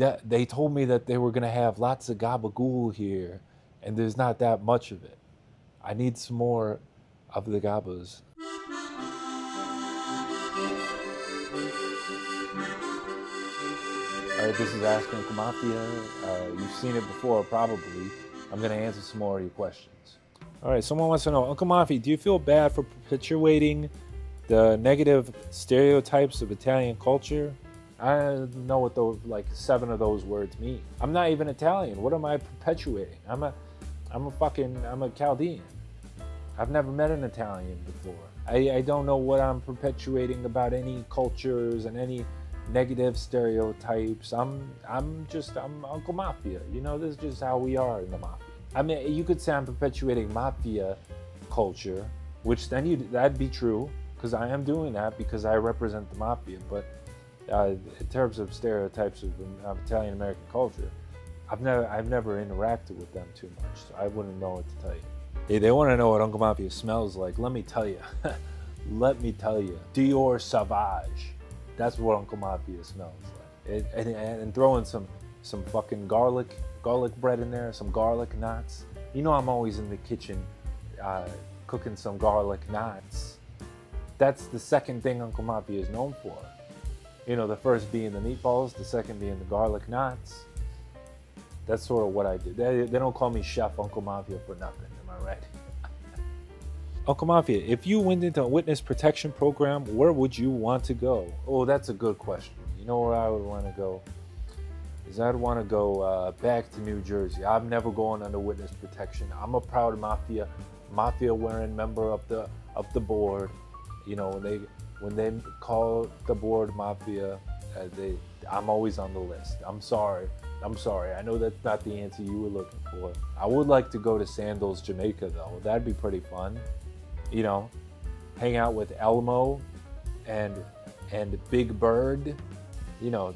that they told me that they were gonna have lots of gabagool here, and there's not that much of it. I need some more of the gabas. All right, this is Ask Uncle Mafia. You've seen it before, probably. I'm gonna answer some more of your questions. All right, someone wants to know, Uncle Mafia, do you feel bad for perpetuating the negative stereotypes of Italian culture? I know what those, like, 7 of those words mean. I'm not even Italian. What am I perpetuating? I'm a Chaldean. I've never met an Italian before. I don't know what I'm perpetuating about any cultures and any negative stereotypes. I'm Uncle Mafia. You know, this is just how we are in the Mafia. I mean, you could say I'm perpetuating Mafia culture, which then that'd be true, because I am doing that because I represent the Mafia. But in terms of stereotypes of Italian American culture, I've never interacted with them too much, so I wouldn't know what to tell you. Hey, they want to know what Uncle Mafia smells like. Let me tell you. Let me tell you. Dior Sauvage. That's what Uncle Mafia smells like. And throwing some fucking garlic bread in there, some garlic knots. You know I'm always in the kitchen cooking some garlic knots. That's the second thing Uncle Mafia is known for. You know, the first being the meatballs, the second being the garlic knots. That's sort of what I do. They don't call me Chef Uncle Mafia for nothing, am I right? Uncle Mafia, if you went into a witness protection program, where would you want to go? Oh, that's a good question. You know where I would want to go? Is I'd want to go back to New Jersey. I'm never going under witness protection. I'm a proud mafia-wearing member of the board. You know, when they call the board Mafia, I'm always on the list. I'm sorry. I know that's not the answer you were looking for. I would like to go to Sandals Jamaica, though. That'd be pretty fun. You know, hang out with Elmo and Big Bird. You know,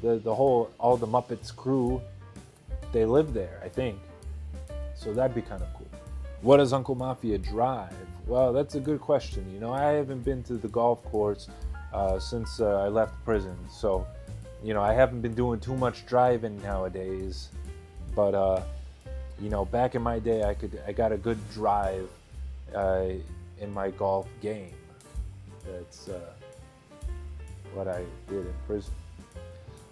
all the Muppets crew, they live there, I think. So that'd be kind of cool. What does Uncle Mafia drive? Well, that's a good question. You know, I haven't been to the golf course since I left prison. So, you know, I haven't been doing too much driving nowadays. But, you know, back in my day, I got a good drive in my golf game. That's what I did in prison.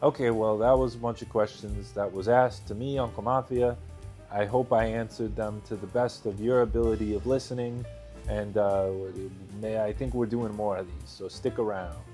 Okay, well, that was a bunch of questions that was asked to me, Uncle Mafia. I hope I answered them to the best of your ability of listening. And I think we're doing more of these, so stick around.